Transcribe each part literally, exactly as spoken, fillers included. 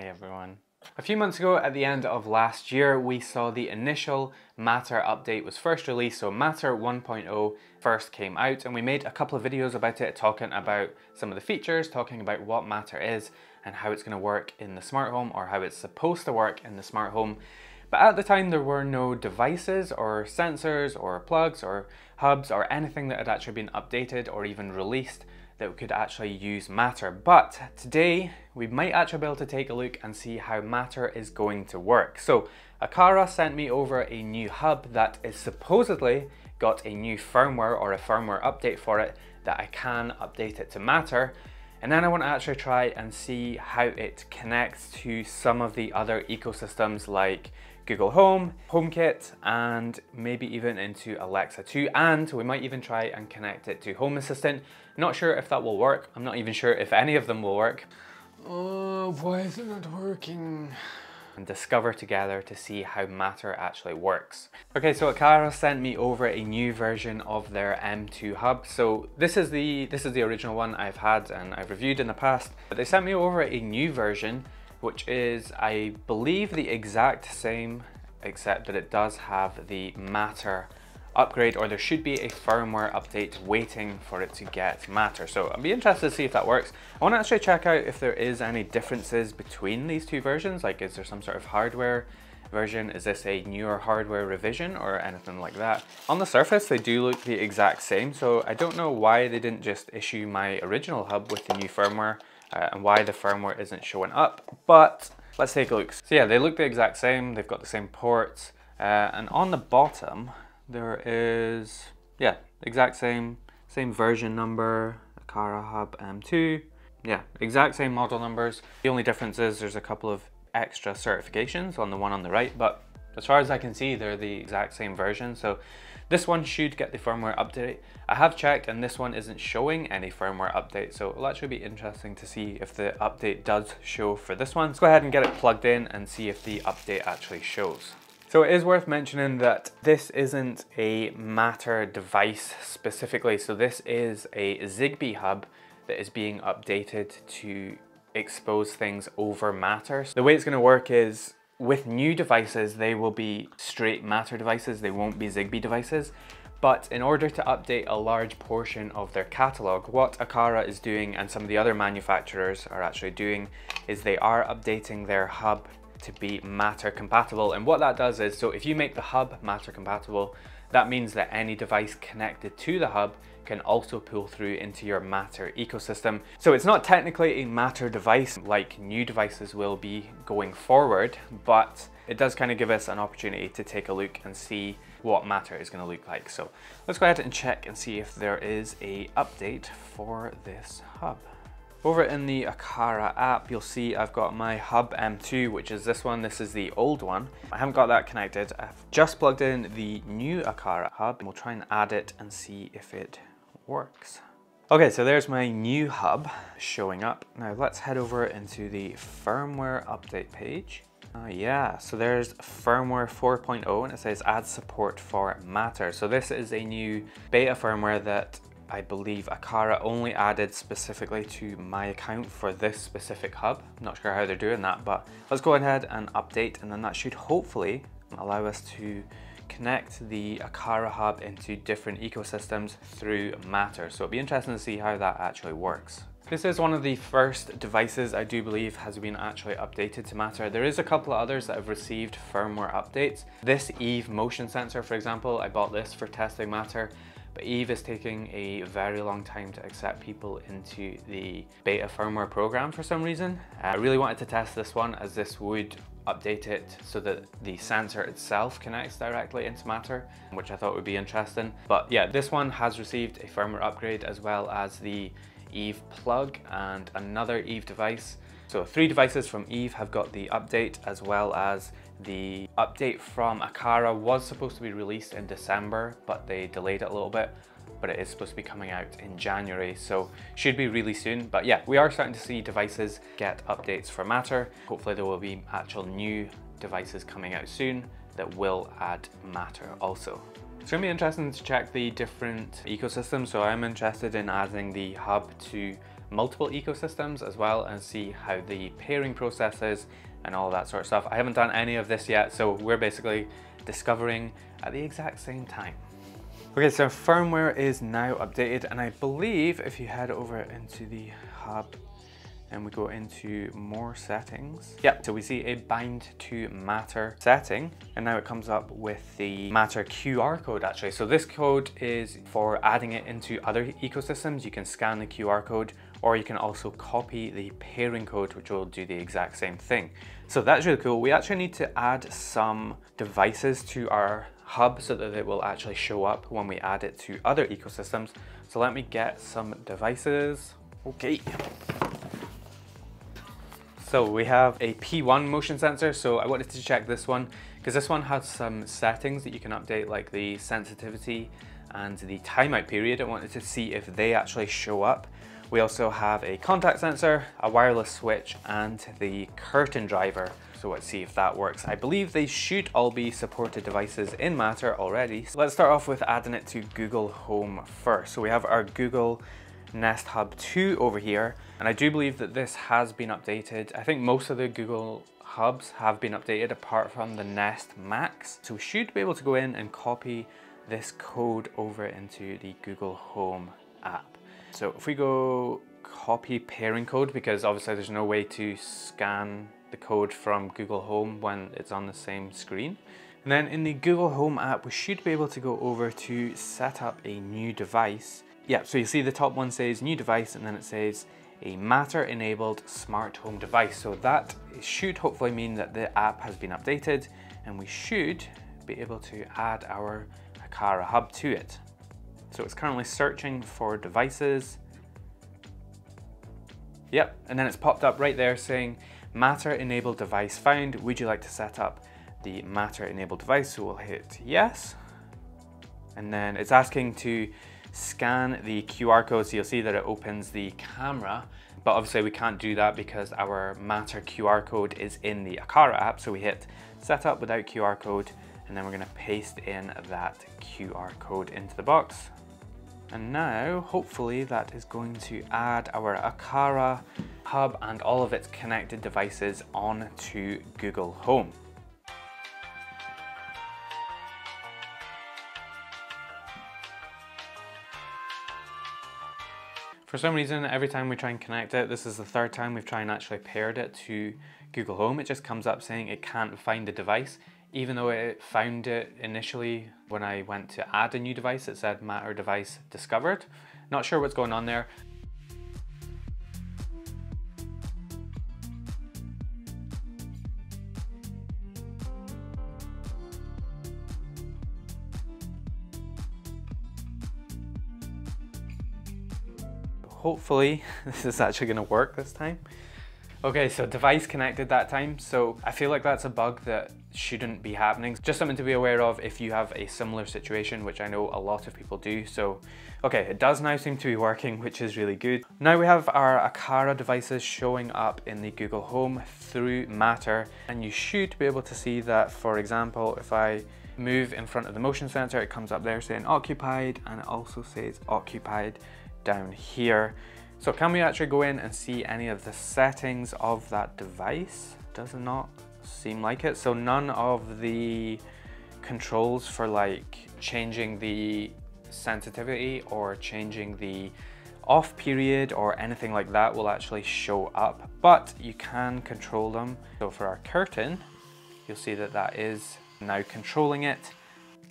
Hi everyone. A few months ago, at the end of last year, we saw the initial Matter update was first released, so Matter one point oh first came out, and we made a couple of videos about it, talking about some of the features, talking about what Matter is and how it's going to work in the smart home, or how it's supposed to work in the smart home. But at the time, there were no devices or sensors or plugs or hubs or anything that had actually been updated or even released that could actually use Matter. But today, we might actually be able to take a look and see how Matter is going to work. So Aqara sent me over a new hub that is supposedly got a new firmware or a firmware update for it, that I can update it to Matter. And then I want to actually try and see how it connects to some of the other ecosystems like Google Home, HomeKit, and maybe even into Alexa too. And we might even try and connect it to Home Assistant. Not sure if that will work. I'm not even sure if any of them will work. Oh, why is it not working? And discover together to see how Matter actually works. Okay, so Aqara sent me over a new version of their M two Hub. So this is the this is the original one I've had and I've reviewed in the past. But they sent me over a new version, which is, I believe, the exact same, except that it does have the Matter upgrade, or there should be a firmware update waiting for it to get Matter. So I'll be interested to see if that works. I want to actually check out if there is any differences between these two versions. Like, is there some sort of hardware version? Is this a newer hardware revision or anything like that? On the surface, they do look the exact same. So I don't know why they didn't just issue my original hub with the new firmware uh, and why the firmware isn't showing up, but let's take a look. So yeah, they look the exact same. They've got the same ports uh, and on the bottom, there is, yeah, exact same, same version number, Aqara Hub M two. Yeah, exact same model numbers. The only difference is there's a couple of extra certifications on the one on the right, but as far as I can see, they're the exact same version. So this one should get the firmware update. I have checked and this one isn't showing any firmware update. So it'll actually be interesting to see if the update does show for this one. Let's go ahead and get it plugged in and see if the update actually shows. So it is worth mentioning that this isn't a Matter device specifically. So this is a Zigbee hub that is being updated to expose things over Matter. So the way it's going to work is, with new devices, they will be straight Matter devices. They won't be Zigbee devices. But in order to update a large portion of their catalog, what Aqara is doing, and some of the other manufacturers are actually doing, is they are updating their hub to be Matter compatible. And what that does is, so if you make the hub Matter compatible, that means that any device connected to the hub can also pull through into your Matter ecosystem. So it's not technically a Matter device like new devices will be going forward, but it does kind of give us an opportunity to take a look and see what Matter is going to look like. So let's go ahead and check and see if there is a update for this hub. Over in the Aqara app, you'll see I've got my Hub M two, which is this one. This is the old one. I haven't got that connected. I've just plugged in the new Aqara hub. We'll try and add it and see if it works. Okay, so there's my new hub showing up. Now let's head over into the firmware update page. Oh yeah, so there's firmware four point oh and it says add support for Matter. So this is a new beta firmware that I believe Aqara only added specifically to my account for this specific hub. I'm not sure how they're doing that, but let's go ahead and update, and then that should hopefully allow us to connect the Aqara hub into different ecosystems through Matter. So it'll be interesting to see how that actually works. This is one of the first devices I do believe has been actually updated to Matter. There is a couple of others that have received firmware updates. This Eve motion sensor, for example, I bought this for testing Matter. But Eve is taking a very long time to accept people into the beta firmware program for some reason. I really wanted to test this one, as this would update it so that the sensor itself connects directly into Matter, which I thought would be interesting. But yeah, this one has received a firmware upgrade, as well as the Eve plug and another Eve device. So three devices from Eve have got the update, as well as the update from Aqara was supposed to be released in December, but they delayed it a little bit, but it is supposed to be coming out in January, so should be really soon. But yeah, we are starting to see devices get updates for Matter. Hopefully there will be actual new devices coming out soon that will add Matter also. It's going to be interesting to check the different ecosystems, so I'm interested in adding the hub to multiple ecosystems as well and see how the pairing process is and all that sort of stuff. I haven't done any of this yet, so we're basically discovering at the exact same time. Okay, so firmware is now updated, and I believe if you head over into the hub and we go into more settings. Yep, so we see a bind to Matter setting, and now it comes up with the Matter Q R code actually. So this code is for adding it into other ecosystems. You can scan the Q R code, or you can also copy the pairing code, which will do the exact same thing. So that's really cool. We actually need to add some devices to our hub so that it will actually show up when we add it to other ecosystems. So let me get some devices. Okay. So we have a P one motion sensor, so I wanted to check this one because this one has some settings that you can update, like the sensitivity and the timeout period. I wanted to see if they actually show up. We also have a contact sensor, a wireless switch, and the curtain driver. So let's see if that works. I believe they should all be supported devices in Matter already. So let's start off with adding it to Google Home first. So we have our Google Nest Hub two over here, and I do believe that this has been updated. I think most of the Google Hubs have been updated apart from the Nest Max. So we should be able to go in and copy this code over into the Google Home app. So if we go copy pairing code, because obviously there's no way to scan the code from Google Home when it's on the same screen. And then in the Google Home app, we should be able to go over to set up a new device. Yeah, so you see the top one says new device, and then it says a Matter enabled smart home device. So that should hopefully mean that the app has been updated and we should be able to add our Aqara hub to it. So it's currently searching for devices. Yep, and then it's popped up right there saying Matter enabled device found. Would you like to set up the Matter enabled device? So we'll hit yes. And then it's asking to scan the Q R code, so you'll see that it opens the camera, but obviously we can't do that because our Matter Q R code is in the Aqara app. So we hit set up without Q R code, and then we're going to paste in that Q R code into the box. And now hopefully that is going to add our Aqara hub and all of its connected devices onto Google Home. For some reason, every time we try and connect it, this is the third time we've tried and actually paired it to Google Home, it just comes up saying it can't find the device, even though it found it initially when I went to add a new device. It said Matter device discovered. Not sure what's going on there. Hopefully this is actually gonna work this time. Okay, so device connected that time. So I feel like that's a bug that shouldn't be happening. Just something to be aware of if you have a similar situation, which I know a lot of people do. So, okay, it does now seem to be working, which is really good. Now we have our Aqara devices showing up in the Google Home through Matter. And you should be able to see that, for example, if I move in front of the motion sensor, it comes up there saying occupied, and it also says occupied down here. So can we actually go in and see any of the settings of that device? Does not seem like it. So none of the controls for like changing the sensitivity or changing the off period or anything like that will actually show up, but you can control them. So for our curtain, you'll see that that is now controlling it.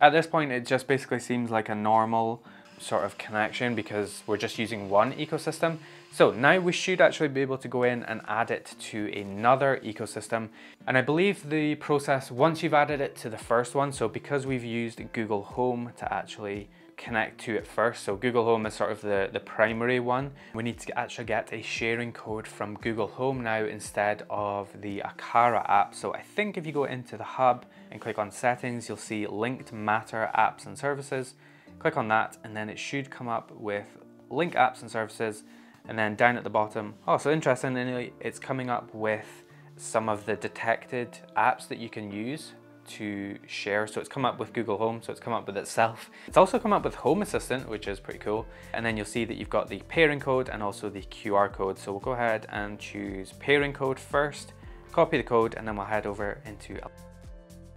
At this point, it just basically seems like a normal sort of connection because we're just using one ecosystem. So now we should actually be able to go in and add it to another ecosystem. And I believe the process, once you've added it to the first one, so because we've used Google Home to actually connect to it first, so Google Home is sort of the, the primary one, we need to actually get a sharing code from Google Home now instead of the Aqara app. So I think if you go into the hub and click on settings, you'll see linked Matter apps and services. Click on that, and then it should come up with link apps and services, and then down at the bottom. Oh, so interestingly, it's coming up with some of the detected apps that you can use to share. So it's come up with Google Home, so it's come up with itself. It's also come up with Home Assistant, which is pretty cool. And then you'll see that you've got the pairing code and also the Q R code. So we'll go ahead and choose pairing code first, copy the code, and then we'll head over into.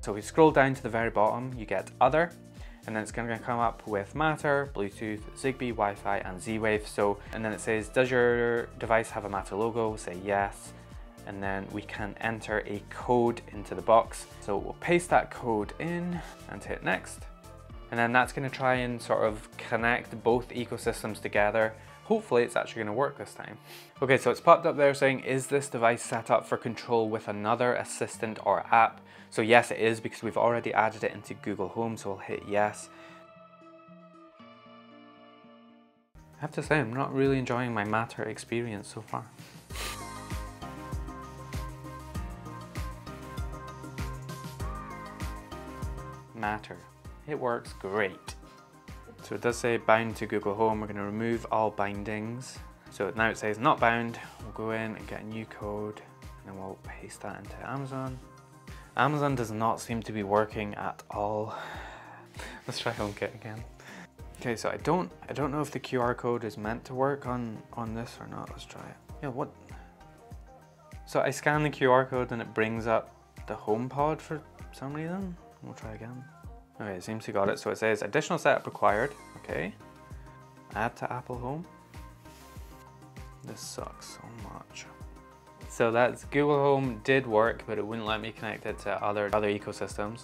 So we scroll down to the very bottom, you get Other, and then it's going to come up with Matter, Bluetooth, Zigbee, Wi-Fi, and Z-Wave. So, and then it says, does your device have a Matter logo? We'll say yes. And then we can enter a code into the box. So we'll paste that code in and hit next. And then that's going to try and sort of connect both ecosystems together. Hopefully it's actually going to work this time. Okay, so it's popped up there saying, is this device set up for control with another assistant or app? So yes, it is, because we've already added it into Google Home, so we'll hit yes. I have to say, I'm not really enjoying my Matter experience so far. Matter. It works great. So it does say bound to Google Home. We're going to remove all bindings. So now it says not bound. We'll go in and get a new code, and then we'll paste that into Amazon. Amazon does not seem to be working at all. Let's try HomeKit again. Okay, so I don't I don't know if the Q R code is meant to work on, on this or not. Let's try it. Yeah, what? So I scan the Q R code and it brings up the HomePod for some reason. We'll try again. Okay, it seems to got it. So it says additional setup required. Okay. Add to Apple Home. This sucks so much. So that's Google Home did work, but it wouldn't let me connect it to other, other ecosystems.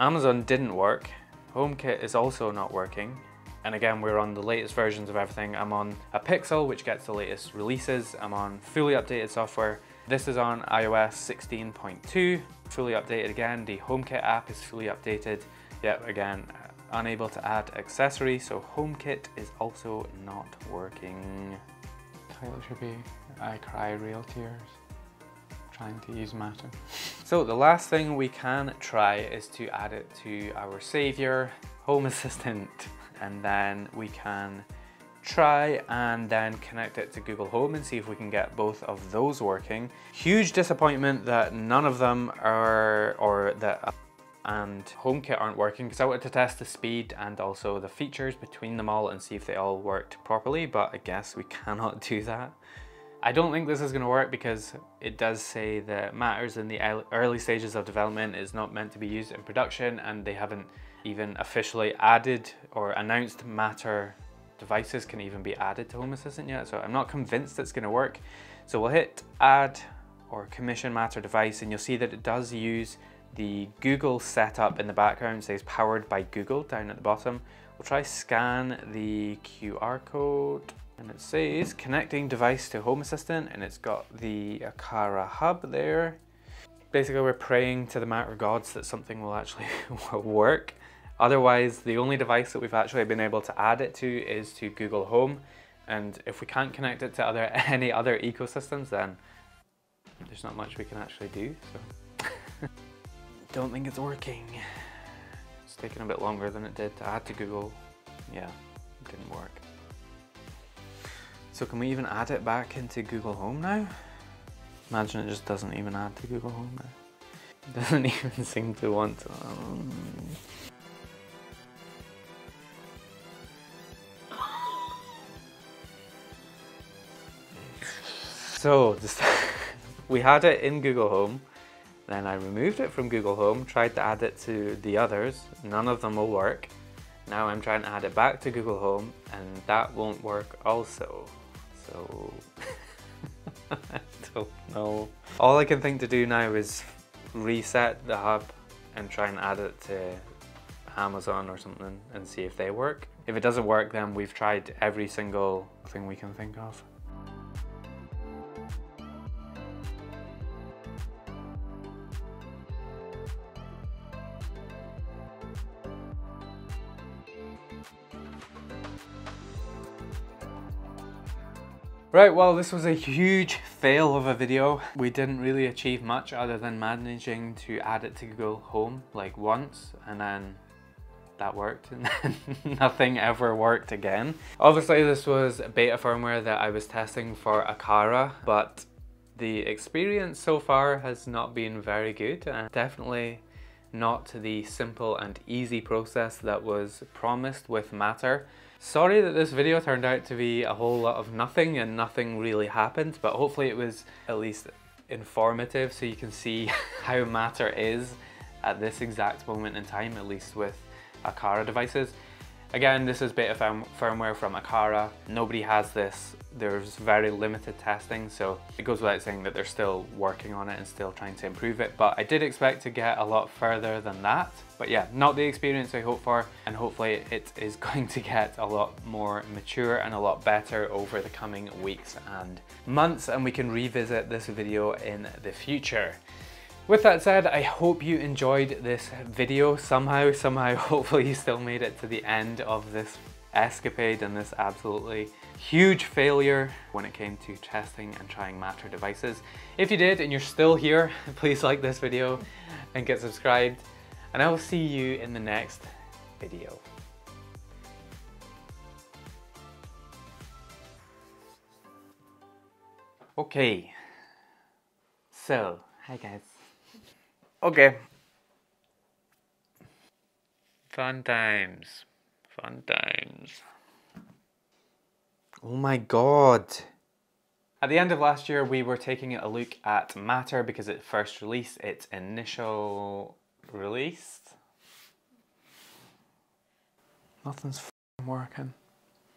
Amazon didn't work. HomeKit is also not working. And again, we're on the latest versions of everything. I'm on a Pixel, which gets the latest releases. I'm on fully updated software. This is on i O S sixteen point two, fully updated again. The HomeKit app is fully updated. Yet again, unable to add accessory, so HomeKit is also not working. Title should be, I cry real tears, trying to use Matter. So the last thing we can try is to add it to our savior, Home Assistant, and then we can try and then connect it to Google Home and see if we can get both of those working. Huge disappointment that none of them are, or that and HomeKit aren't working, because I wanted to test the speed and also the features between them all and see if they all worked properly, but I guess we cannot do that. I don't think this is going to work because it does say that Matter's in the early stages of development, is not meant to be used in production, and they haven't even officially added or announced Matter devices can even be added to Home Assistant yet, so I'm not convinced it's going to work. So we'll hit add or commission Matter device, and you'll see that it does use the Google setup in the background. It says powered by Google down at the bottom. We'll try scan the Q R code, and it says connecting device to Home Assistant, and it's got the Aqara Hub there. Basically, we're praying to the Matter gods that something will actually work. Otherwise, the only device that we've actually been able to add it to is to Google Home. And if we can't connect it to other any other ecosystems, then there's not much we can actually do. So don't think it's working. It's taking a bit longer than it did to add to Google. Yeah, it didn't work. So can we even add it back into Google Home now? Imagine it just doesn't even add to Google Home now. It doesn't even seem to want to. Um... So just we had it in Google Home, then I removed it from Google Home, tried to add it to the others, none of them will work. Now I'm trying to add it back to Google Home and that won't work also. So I don't know. All I can think to do now is reset the hub and try and add it to Amazon or something and see if they work. If it doesn't work, then we've tried every single thing we can think of. Right, well, this was a huge fail of a video. We didn't really achieve much other than managing to add it to Google Home like once, and then that worked, and then nothing ever worked again. Obviously, this was beta firmware that I was testing for Aqara, but the experience so far has not been very good, and definitely not the simple and easy process that was promised with Matter. Sorry that this video turned out to be a whole lot of nothing and nothing really happened, but hopefully it was at least informative so you can see how Matter is at this exact moment in time, at least with Aqara devices. Again, this is beta firm firmware from Aqara. Nobody has this. There's very limited testing, so it goes without saying that they're still working on it and still trying to improve it, but I did expect to get a lot further than that. But yeah, not the experience I hoped for, and hopefully it is going to get a lot more mature and a lot better over the coming weeks and months, and we can revisit this video in the future. With that said, I hope you enjoyed this video somehow, somehow, hopefully you still made it to the end of this escapade and this absolutely huge failure when it came to testing and trying Matter devices. If you did and you're still here, please like this video and get subscribed, and I will see you in the next video. Okay, so, hi guys. Okay. Fun times. Fun times. Oh my god. At the end of last year, we were taking a look at Matter because it first released its initial release. Nothing's f***ing working.